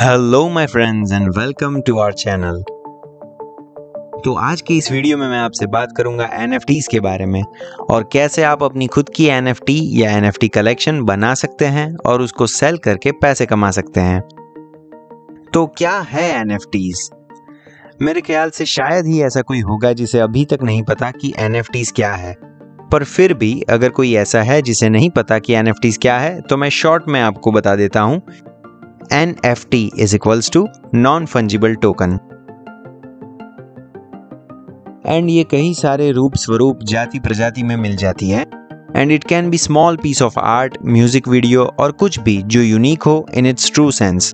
Hello my friends and welcome to our channel. तो आज की इस वीडियो में मैं आपसे बात करूंगा NFTs के बारे में और कैसे आप अपनी खुद की NFT या NFT कलेक्शन बना सकते हैं और उसको सेल करके पैसे कमा सकते हैं। तो क्या है NFTs? मेरे ख्याल से शायद ही ऐसा कोई होगा जिसे अभी तक नहीं पता कि NFTs क्या है, पर फिर भी अगर कोई ऐसा है जिसे नहीं पता कि NFTs क्या है तो मैं शॉर्ट में आपको बता देता हूँ। NFT is equals to non-fungible token and ये कई सारे रूप स्वरूप जाति प्रजाति में मिल जाती है and it can be small piece of art, music video और कुछ भी जो यूनिक हो in its true sense।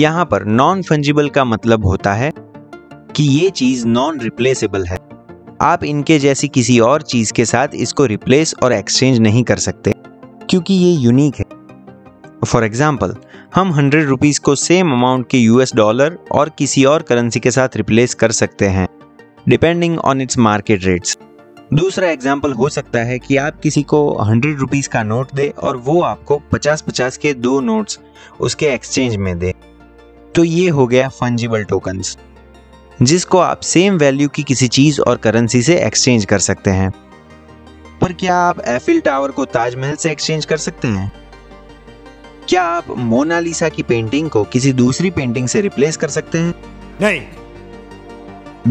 यहाँ पर non-fungible का मतलब होता है कि ये चीज non-replaceable है, आप इनके जैसी किसी और चीज के साथ इसको रिप्लेस और एक्सचेंज नहीं कर सकते क्योंकि ये यूनिक है। फॉर एग्जाम्पल, हम 100 रुपीज़ को सेम अमाउंट के $डॉलर और किसी और करेंसी के साथ रिप्लेस कर सकते हैं depending on its market rates. दूसरा एग्जाम्पल हो सकता है कि आप किसी को 100 रुपीज़ का नोट दे और वो आपको 50-50 के 2 नोट्स उसके एक्सचेंज में दे, तो ये हो गया फंजिबल टोकन्स जिसको आप सेम वैल्यू की किसी चीज़ और करेंसी से एक्सचेंज कर सकते हैं। पर क्या आप एफिल टावर को ताजमहल से एक्सचेंज कर सकते हैं? क्या आप मोनालिसा की पेंटिंग को किसी दूसरी पेंटिंग से रिप्लेस कर सकते हैं? नहीं,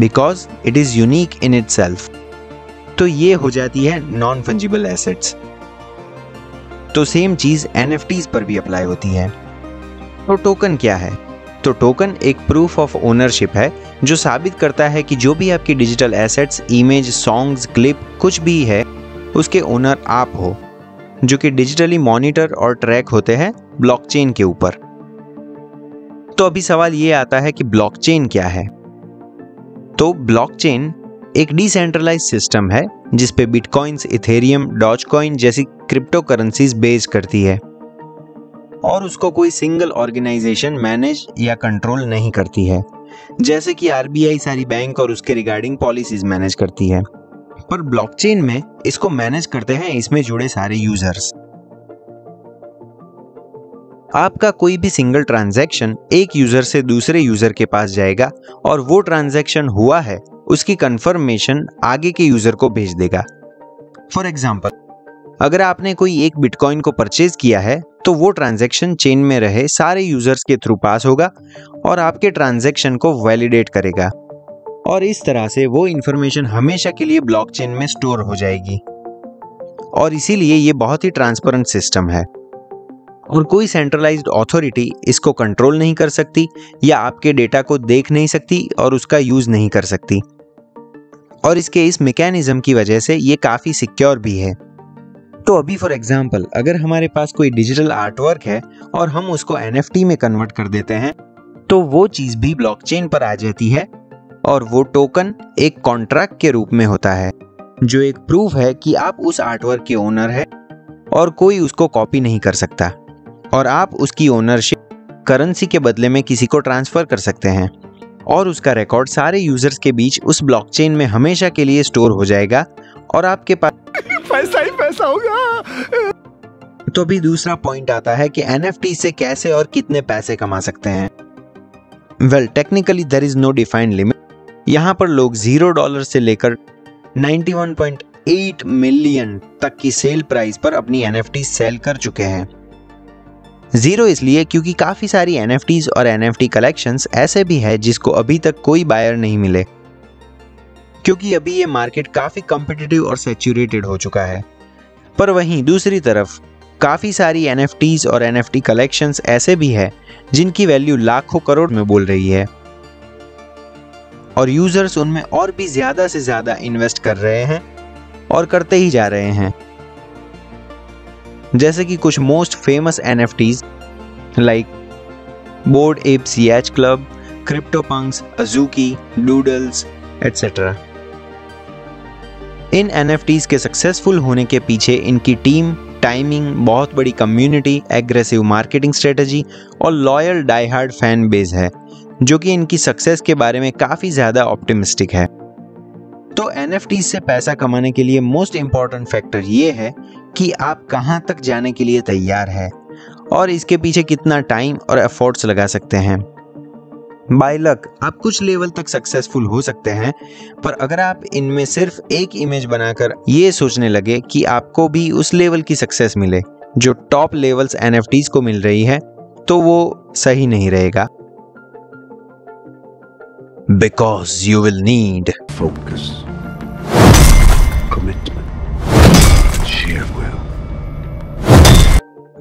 because it is unique in itself. तो ये हो जाती है नॉन फंजिबल एसेट्स। तो सेम चीज NFTs पर भी अप्लाई होती है। तो टोकन क्या है? तो टोकन एक प्रूफ ऑफ ओनरशिप है जो साबित करता है कि जो भी आपकी digital assets, image, songs, clip कुछ भी है, उसके ओनर आप हो, जो कि डिजिटली मॉनिटर और ट्रैक होते हैं ब्लॉकचेन के ऊपर। तो अभी सवाल ये आता है कि ब्लॉकचेन क्या है? तो ब्लॉकचेन एक डिसेंट्रलाइज सिस्टम है जिस पे बिटकॉइंस, इथेरियम, डॉजकॉइन जैसी क्रिप्टो करेंसीज बेस करती है और उसको कोई सिंगल ऑर्गेनाइजेशन मैनेज या कंट्रोल नहीं करती है, जैसे कि RBI सारी बैंक और उसके रिगार्डिंग पॉलिसीज मैनेज करती है। पर ब्लॉकचेन में इसको मैनेज करते हैं इसमें जुड़े सारे यूजर्स। आपका कोई भी सिंगल ट्रांजैक्शन एक यूजर से दूसरे यूजर के पास जाएगा और वो ट्रांजैक्शन हुआ है उसकी कंफर्मेशन आगे के यूजर को भेज देगा। फॉर एग्जांपल, अगर आपने कोई एक बिटकॉइन को परचेज किया है तो वो ट्रांजैक्शन चेन में रहे सारे यूजर्स के थ्रू पास होगा और आपके ट्रांजैक्शन को वैलिडेट करेगा और इस तरह से वो इन्फॉर्मेशन हमेशा के लिए ब्लॉकचेन में स्टोर हो जाएगी। और इसीलिए ये बहुत ही ट्रांसपेरेंट सिस्टम है और कोई सेंट्रलाइज्ड अथॉरिटी इसको कंट्रोल नहीं कर सकती या आपके डेटा को देख नहीं सकती और उसका यूज़ नहीं कर सकती। और इसके इस मैकेनिज़्म की वजह से ये काफ़ी सिक्योर भी है। तो अभी फॉर एग्जाम्पल, अगर हमारे पास कोई डिजिटल आर्टवर्क है और हम उसको NFT में कन्वर्ट कर देते हैं तो वो चीज़ भी ब्लॉकचेन पर आ जाती है और वो टोकन एक कॉन्ट्रैक्ट के रूप में होता है जो एक प्रूफ है कि आप उस आर्टवर्क के ओनर हैं और कोई उसको कॉपी नहीं कर सकता और आप उसकी ओनरशिप करेंसी के बदले में किसी को ट्रांसफ़र कर सकते हैं और उसका रिकॉर्ड सारे यूजर्स के बीच उस ब्लॉकचेन में हमेशा के लिए स्टोर हो जाएगा और आपके पास पैसा ही पैसा होगा। तो भी दूसरा पॉइंट आता है कि NFT से कैसे और कितने पैसे कमा सकते हैं। Well, technically there is no defined limit. यहाँ पर लोग $0 से लेकर 91.8 मिलियन तक की सेल प्राइस पर अपनी NFT सेल कर चुके हैं। जीरो इसलिए क्योंकि काफ़ी सारी NFTs और NFT कलेक्शंस ऐसे भी है जिसको अभी तक कोई बायर नहीं मिले क्योंकि अभी ये मार्केट काफ़ी कॉम्पिटिटिव और सैचुरेटेड हो चुका है। पर वहीं दूसरी तरफ काफ़ी सारी NFTs और NFT कलेक्शंस ऐसे भी है जिनकी वैल्यू लाखों करोड़ में बोल रही है और यूजर्स उनमें और भी ज़्यादा से ज़्यादा इन्वेस्ट कर रहे हैं और करते ही जा रहे हैं। जैसे कि कुछ most famous NFTs like board apps याच club, CryptoPunks, Azuki, Doodles etcetera. इन NFTs के सक्सेसफुल होने के पीछे इनकी टीम, टाइमिंग, बहुत बड़ी कम्युनिटी, एग्रेसिव मार्केटिंग स्ट्रेटजी और लॉयल डाईहार्ड फैन बेस है जो कि इनकी सक्सेस के बारे में काफ़ी ज़्यादा ऑप्टिमिस्टिक है। तो NFT से पैसा कमाने के लिए मोस्ट इम्पॉर्टेंट फैक्टर ये है कि आप कहाँ तक जाने के लिए तैयार हैं और इसके पीछे कितना टाइम और एफर्ट्स लगा सकते हैं। बाय लक आप कुछ लेवल तक सक्सेसफुल हो सकते हैं, पर अगर आप इनमें सिर्फ एक इमेज बनाकर ये सोचने लगे कि आपको भी उस लेवल की सक्सेस मिले जो टॉप लेवल्स एनएफटीज को मिल रही है, तो वो सही नहीं रहेगा। Because you will need focus, commitment, share will.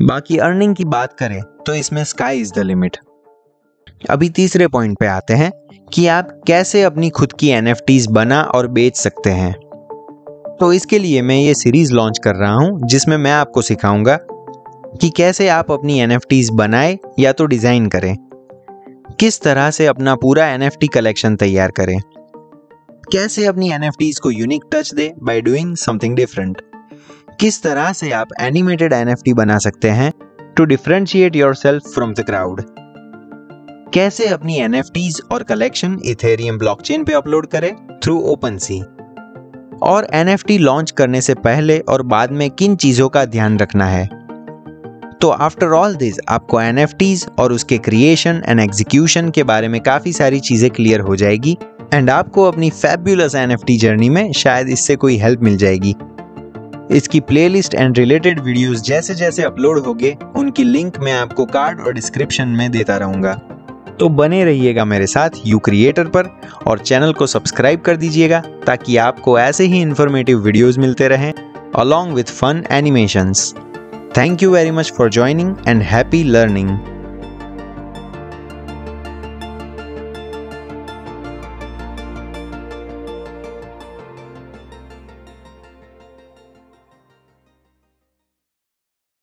बाकी अर्निंग की बात करें तो इसमें स्काई इज द लिमिट। अभी तीसरे पॉइंट पे आते हैं कि आप कैसे अपनी खुद की NFTs बना और बेच सकते हैं। तो इसके लिए मैं ये सीरीज लॉन्च कर रहा हूँ जिसमें मैं आपको सिखाऊंगा कि कैसे आप अपनी NFTs बनाए या तो डिज़ाइन करें, किस तरह से अपना पूरा NFT कलेक्शन तैयार करें, कैसे अपनी NFTs को यूनिक टच दे बाय डूइंग समथिंग डिफरेंट, किस तरह से आप एनिमेटेड NFT बना सकते हैं to differentiate yourself from the crowd, कैसे अपनी NFTs और कलेक्शन इथेरियम ब्लॉकचेन पे अपलोड करें थ्रू ओपनसी, और NFT लॉन्च करने से पहले और बाद में किन चीज़ों का ध्यान रखना है। तो आफ्टर ऑल दिस आपको NFTs और उसके क्रिएशन एंड एग्जीक्यूशन के बारे में काफ़ी सारी चीज़ें क्लियर हो जाएगी एंड आपको अपनी फैबुलस NFT जर्नी में शायद इससे कोई हेल्प मिल जाएगी। इसकी प्लेलिस्ट एंड रिलेटेड वीडियोज़ जैसे जैसे अपलोड होंगे उनकी लिंक मैं आपको कार्ड और डिस्क्रिप्शन में देता रहूँगा। तो बने रहिएगा मेरे साथ यू क्रिएटर पर और चैनल को सब्सक्राइब कर दीजिएगा ताकि आपको ऐसे ही इन्फॉर्मेटिव वीडियोस मिलते रहें along with fun animations. Thank you very much for joining and happy learning.